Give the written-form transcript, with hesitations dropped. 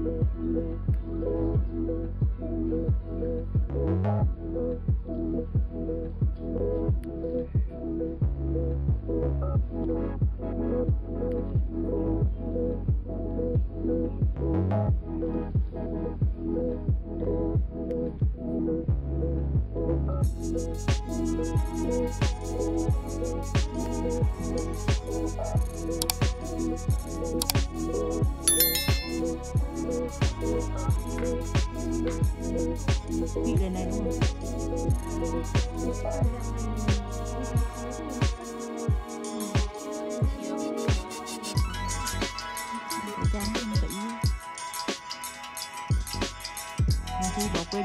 Bỏ quên